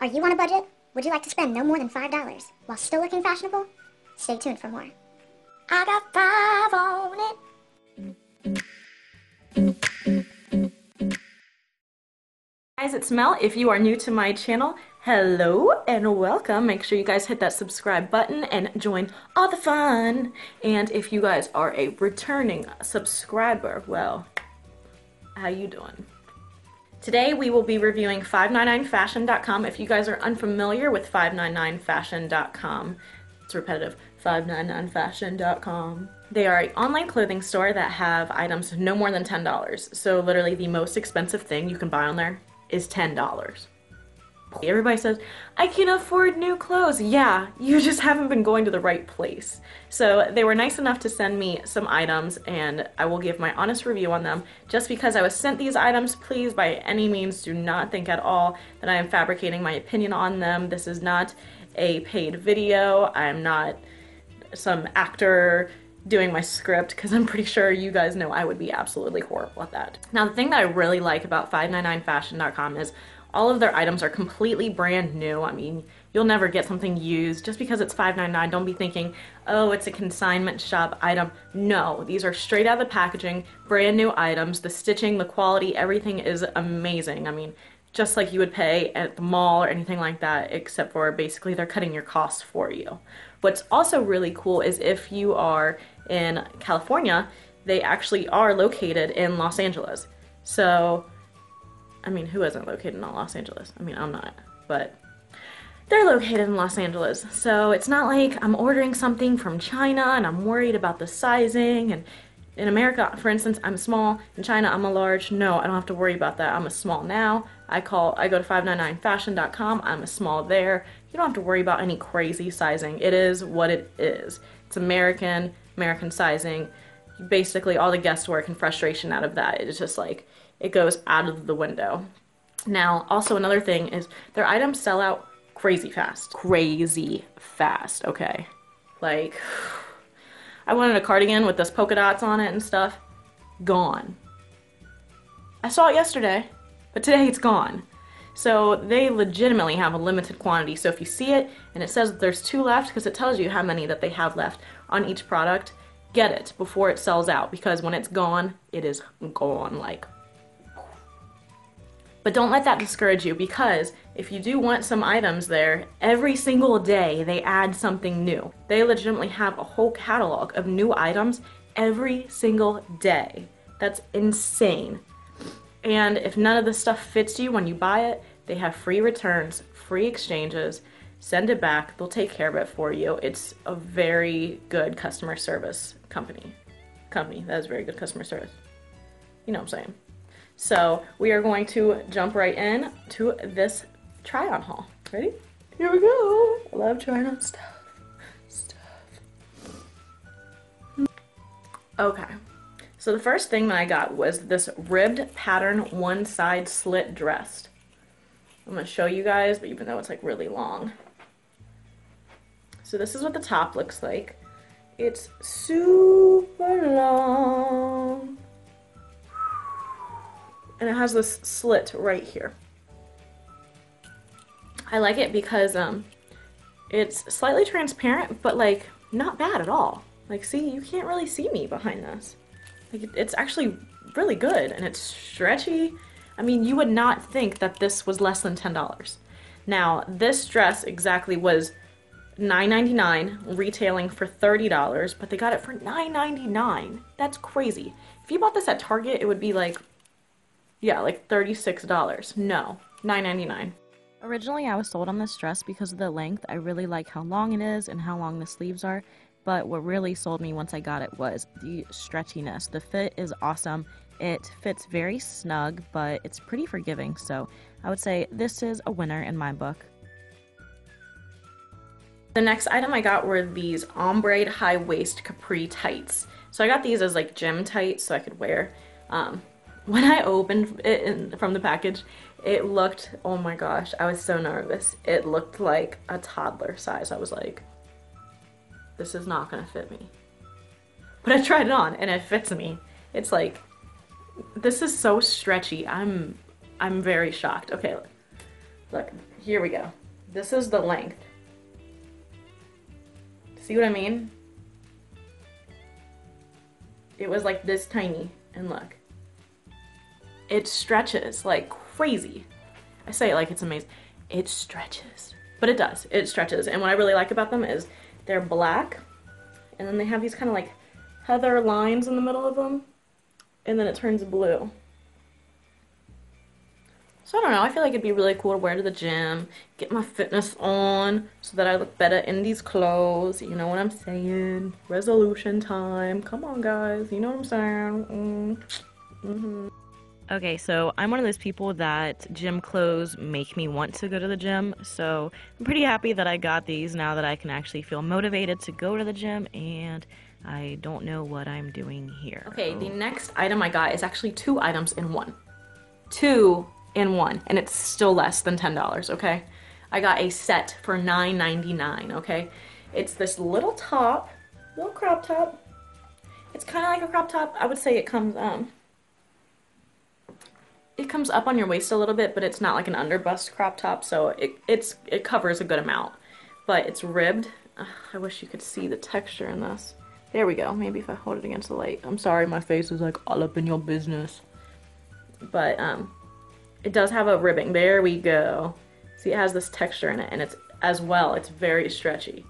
Are you on a budget? Would you like to spend no more than $5 while still looking fashionable? Stay tuned for more. I got 5 on it. Guys, it's Mel. If you are new to my channel, hello and welcome. Make sure you guys hit that subscribe button and join all the fun. And if you guys are a returning subscriber, well, how you doing? Today we will be reviewing 599fashion.com. If you guys are unfamiliar with 599fashion.com, it's repetitive, 599fashion.com. They are an online clothing store that have items no more than $10. So literally the most expensive thing you can buy on there is $10. Everybody says, I can't afford new clothes. Yeah, you just haven't been going to the right place. So they were nice enough to send me some items, and I will give my honest review on them. Just because I was sent these items, please by any means do not think at all that I am fabricating my opinion on them. This is not a paid video. I am not some actor doing my script, because I'm pretty sure you guys know I would be absolutely horrible at that. Now, the thing that I really like about 599fashion.com is all of their items are completely brand new. I mean, you'll never get something used. Just because it's $5.99, don't be thinking, oh, it's a consignment shop item. No, these are straight out of the packaging, brand new items. The stitching, the quality, everything is amazing. I mean, just like you would pay at the mall or anything like that, except for basically they're cutting your costs for you. What's also really cool is if you are in California, they actually are located in Los Angeles. So, I mean, who isn't located in Los Angeles? I mean, I'm not, but they're located in Los Angeles. So it's not like I'm ordering something from China and I'm worried about the sizing. And in America, for instance, I'm small. In China, I'm a large. No, I don't have to worry about that. I'm a small now. I go to 599fashion.com. I'm a small there. You don't have to worry about any crazy sizing. It is what it is. It's American sizing. Basically, all the guesswork and frustration out of that, it's just like, it goes out of the window. Now, also another thing is their items sell out crazy fast. Crazy fast, okay? Like, I wanted a cardigan with those polka dots on it and stuff. Gone. I saw it yesterday, but today it's gone. So they legitimately have a limited quantity. So if you see it and it says that there's 2 left, because it tells you how many that they have left on each product, get it before it sells out, because when it's gone, it is gone, like. But don't let that discourage you, because if you do want some items there, every single day they add something new. They legitimately have a whole catalog of new items every single day. That's insane. And if none of the stuff fits you when you buy it, they have free returns, free exchanges, send it back, they'll take care of it for you. It's a very good customer service company. That is very good customer service. You know what I'm saying. So we are going to jump right in to this try-on haul. Ready? Here we go. I love trying on stuff. Okay. So the first thing that I got was this ribbed pattern one side slit dress. I'm going to show you guys, but even though it's like really long. So this is what the top looks like. It's super long. And it has this slit right here. I like it because it's slightly transparent, but like not bad at all. Like, see, you can't really see me behind this. Like, it's actually really good, and it's stretchy. I mean, you would not think that this was less than $10. Now, this dress exactly was $9.99, retailing for $30, but they got it for $9.99. That's crazy. If you bought this at Target, it would be like, yeah, like $36. No, $9.99. Originally, I was sold on this dress because of the length. I really like how long it is and how long the sleeves are. But what really sold me once I got it was the stretchiness. The fit is awesome. It fits very snug, but it's pretty forgiving. So I would say this is a winner in my book. The next item I got were these ombre high waist capri tights. So I got these as like gym tights so I could wear. When I opened it from the package, it looked, oh my gosh, I was so nervous. It looked like a toddler size. I was like, this is not gonna fit me. But I tried it on and it fits me. It's like, this is so stretchy. I'm very shocked. Okay, look. here we go. This is the length. See what I mean? It was like this tiny, and look. It stretches like crazy. I say it like it's amazing. It stretches, but it does. It stretches, and what I really like about them is they're black, and then they have these kind of like heather lines in the middle of them, and then it turns blue. So I don't know, I feel like it'd be really cool to wear to the gym, get my fitness on so that I look better in these clothes, you know what I'm saying? Resolution time, come on guys, you know what I'm saying? Okay, so I'm one of those people that gym clothes make me want to go to the gym, so I'm pretty happy that I got these now that I can actually feel motivated to go to the gym, and I don't know what I'm doing here. Okay, the next item I got is actually two items in one. Two in one, and it's still less than $10, okay? I got a set for $9.99, okay? It's this little top, little crop top. It's kind of like a crop top. I would say it comes up on your waist a little bit, but it's not like an underbust crop top, so it covers a good amount. But it's ribbed. Ugh, I wish you could see the texture in this. There we go. Maybe if I hold it against the light. I'm sorry, my face is like all up in your business. But it does have a ribbing. There we go. See, it has this texture in it, and it's very stretchy.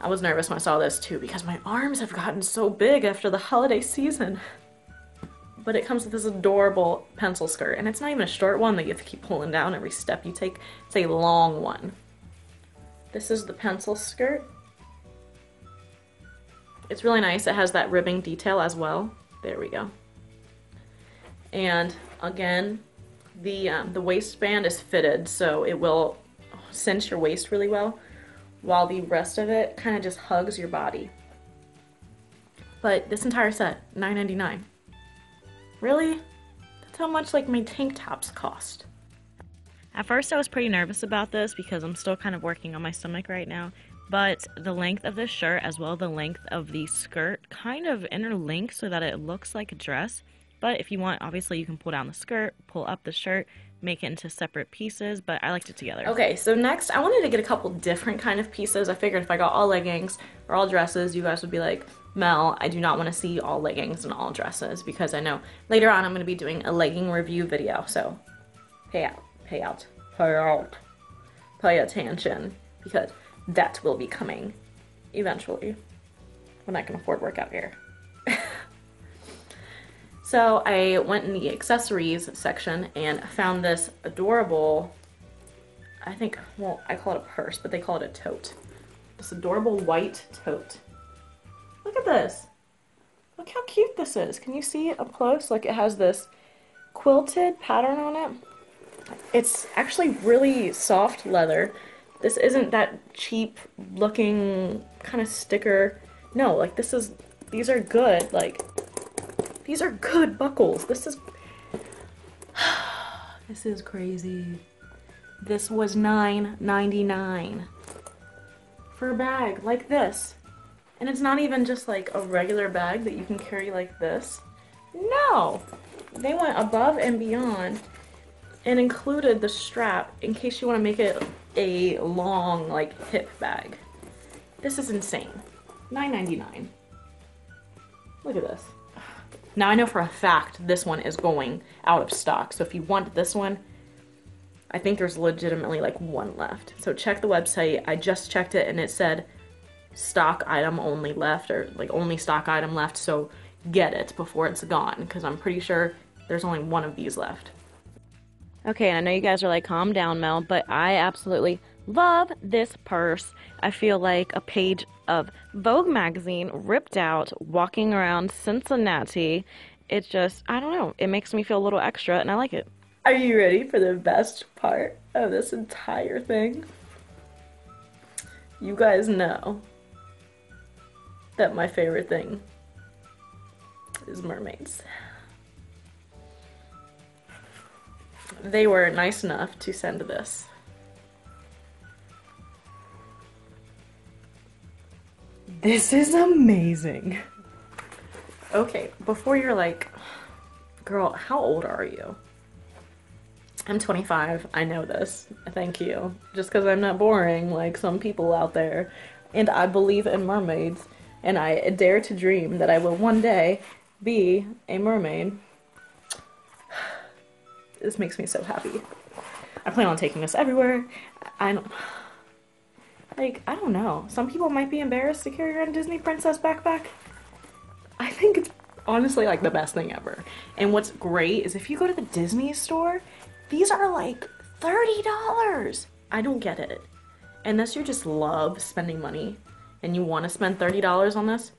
I was nervous when I saw this too because my arms have gotten so big after the holiday season. But it comes with this adorable pencil skirt, and it's not even a short one that you have to keep pulling down every step you take. It's a long one. This is the pencil skirt. It's really nice. It has that ribbing detail as well. There we go. And again, the waistband is fitted, so it will cinch your waist really well, while the rest of it kind of just hugs your body. But this entire set, $9.99. Really? That's how much like my tank tops cost. At first I was pretty nervous about this because I'm still kind of working on my stomach right now, but the length of this shirt as well as the length of the skirt kind of interlink so that it looks like a dress. But if you want, obviously you can pull down the skirt, pull up the shirt, make it into separate pieces, but I liked it together. Okay, so next I wanted to get a couple different kind of pieces. I figured if I got all leggings or all dresses, you guys would be like, Mel, I do not want to see all leggings and all dresses, because I know later on I'm going to be doing a legging review video, so pay attention, because that will be coming eventually when I can afford workout gear. So I went in the accessories section and found this adorable, I think, well, I call it a purse, but they call it a tote. This adorable white tote. Look at this. Look how cute this is. Can you see it up close? Like, it has this quilted pattern on it. It's actually really soft leather. This isn't that cheap looking kind of sticker. No, like these are good, like, these are good buckles. This is crazy. This was $9.99 for a bag like this. And it's not even just like a regular bag that you can carry like this. No, they went above and beyond and included the strap in case you want to make it a long, like, hip bag. This is insane. $9.99. Look at this. Now I know for a fact this one is going out of stock, so if you want this one, I think there's legitimately like one left. So check the website. I just checked it and it said stock item only left, or like only stock item left, so get it before it's gone, because I'm pretty sure there's only one of these left. Okay, and I know you guys are like, calm down, Mel, but I absolutely love this purse. I feel like a page of Vogue magazine ripped out, walking around Cincinnati. It's just, I don't know, it makes me feel a little extra, and I like it. Are you ready for the best part of this entire thing? You guys know that my favorite thing is mermaids. They were nice enough to send this. This is amazing. Okay, before you're like, girl, how old are you? I'm 25. I know this. Thank you. Just because I'm not boring like some people out there. And I believe in mermaids. And I dare to dream that I will one day be a mermaid. This makes me so happy. I plan on taking this everywhere. I don't know. Some people might be embarrassed to carry around a Disney princess backpack. I think it's honestly like the best thing ever. And what's great is if you go to the Disney store, these are like $30. I don't get it. Unless you just love spending money and you want to spend $30 on this,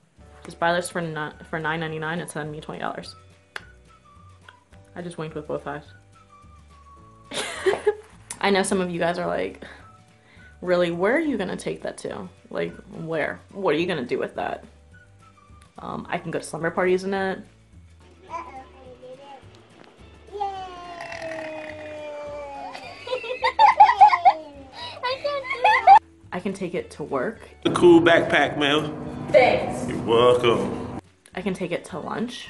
just buy this for $9.99 and send me $20. I just winked with both eyes. I know some of you guys are like, really, where are you gonna take that to? Like, where? What are you gonna do with that? I can go to slumber parties in it. Uh-oh, I did it. Yay! I can take it to work. A cool backpack, ma'am. Thanks. You're welcome. I can take it to lunch.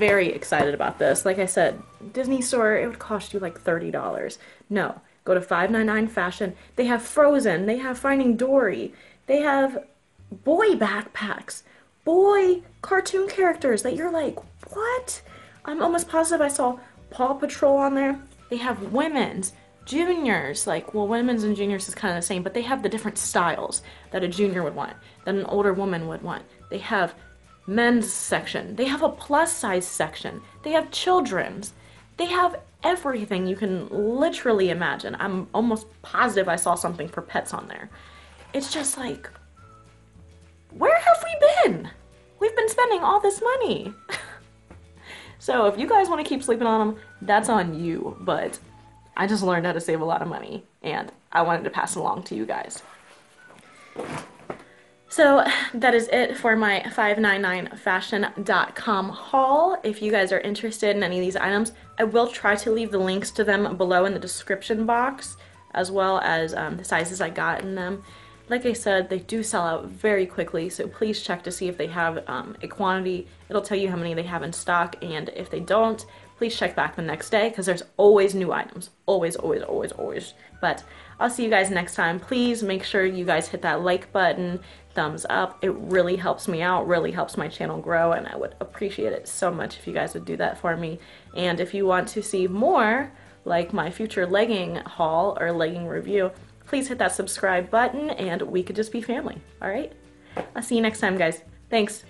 Very excited about this. Like I said, Disney store, it would cost you like $30. No, go to 599 Fashion. They have Frozen, they have Finding Dory, they have boy backpacks, boy cartoon characters that you're like, what? I'm almost positive I saw Paw Patrol on there. They have women's, juniors, like, well, women's and juniors is kind of the same, but they have the different styles that a junior would want, that an older woman would want. They have men's section, they have a plus size section, they have children's, they have everything you can literally imagine. I'm almost positive I saw something for pets on there. It's just like, where have we been? We've been spending all this money. So if you guys want to keep sleeping on them, that's on you, but I just learned how to save a lot of money and I wanted to pass it along to you guys. So that is it for my 599fashion.com haul. If you guys are interested in any of these items, I will try to leave the links to them below in the description box, as well as the sizes I got in them. Like I said, they do sell out very quickly, so please check to see if they have a quantity. It'll tell you how many they have in stock, and if they don't, please check back the next day because there's always new items. Always, always, always, always. But I'll see you guys next time. Please make sure you guys hit that like button, thumbs up. It really helps me out, really helps my channel grow, and I would appreciate it so much if you guys would do that for me. And if you want to see more, like my future legging haul or legging review, please hit that subscribe button and we could just be family, all right? I'll see you next time, guys. Thanks.